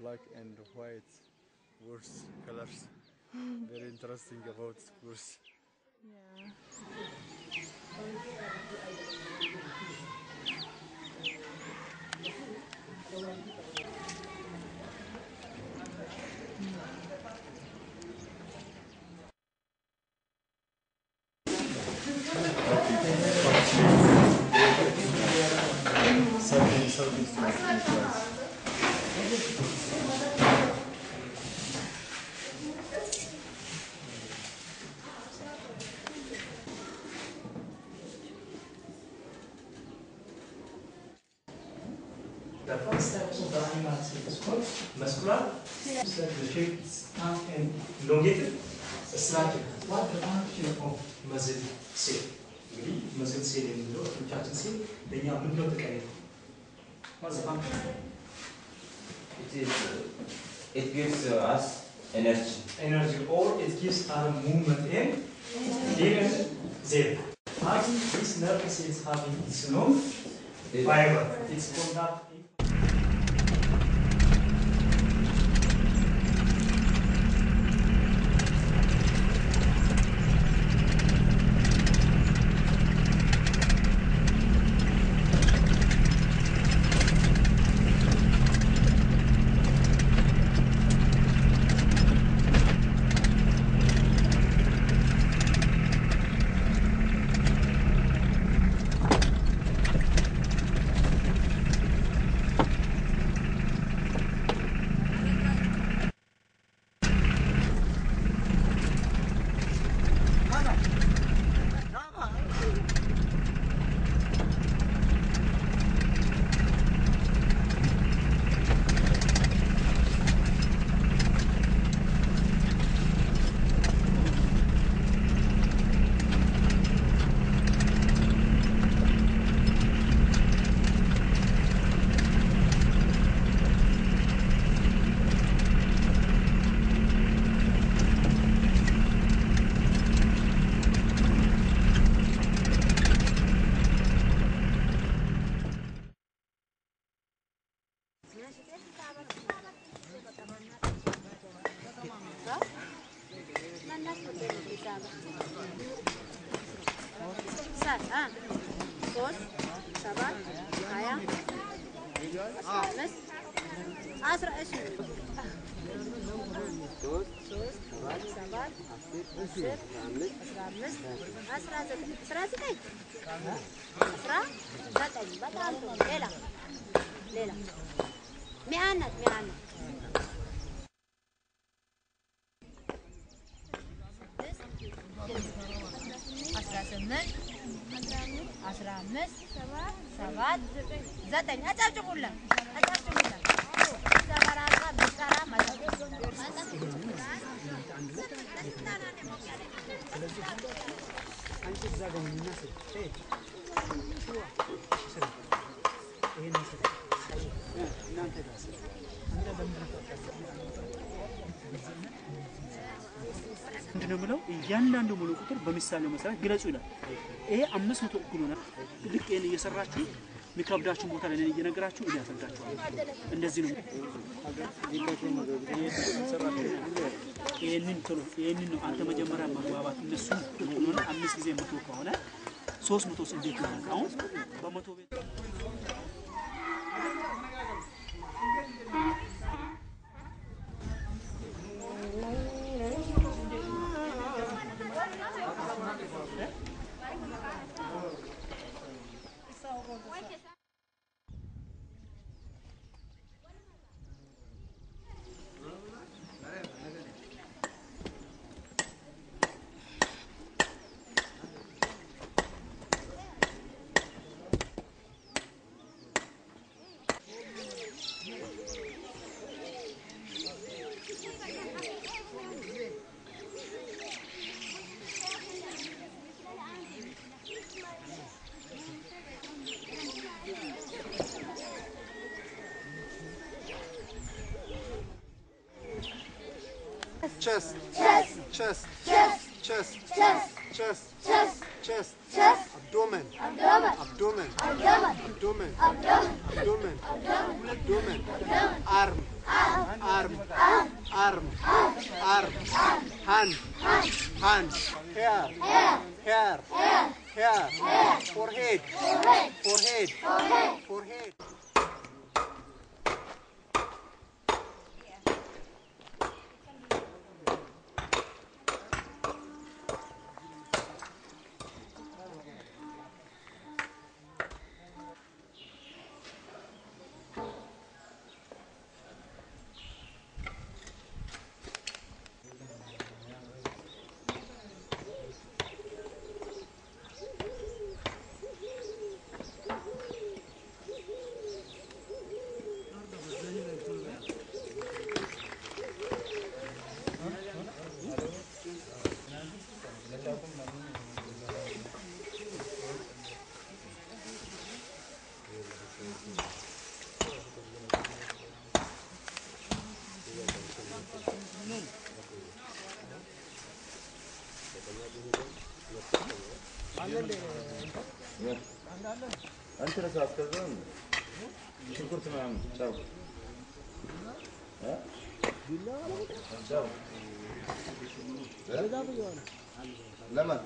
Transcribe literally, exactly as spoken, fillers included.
black and white words, colors. Very interesting about words. Yeah. Something, something to my The first steps of the animal is called muscular. The shape is tough and elongated. Slanted. What the function of muscle cell? Really, muscle cell in the middle, contraction cell. Then you have to look. What's the function? It is. Uh, it gives uh, us energy. Energy, or it gives our movement in even zero. As this nerve cell is having its own fiber, it's conducting. ያንዳንዱ ሙሉ ቁጥር በሚሳለው መሰረት ግለጹ ይላል። ይሄ አምስት መቶ እኩል ነው። ልክ እኔ እየሰራችሁ ሚከብዳችሁ ቦታ ላይ እኔ እየነግራችሁ እያሰጋችሁ እንደዚህ ነው። ይሄንን ጥሩ ይሄንን ነው አንተ መጀመሪያ ማባባት እነሱ እኩል ነው። አምስት ጊዜ መቶ ከሆነ ሶስት መቶ ስንዴት ነው? አሁን በመቶ ቤት Chest, chest, chest, chest, chest, chest, chest, chest, chest, chest, abdomen, abdomen, abdomen, abdomen, abdomen, abdomen, abdomen, abdomen, arm. arm, arm, arm, hand, hand, hair, hair, hair, forehead, forehead, forehead. أنت رأس أسكتون، شو كنت معهم؟ شو؟ ها؟ شو؟ لا. لمن؟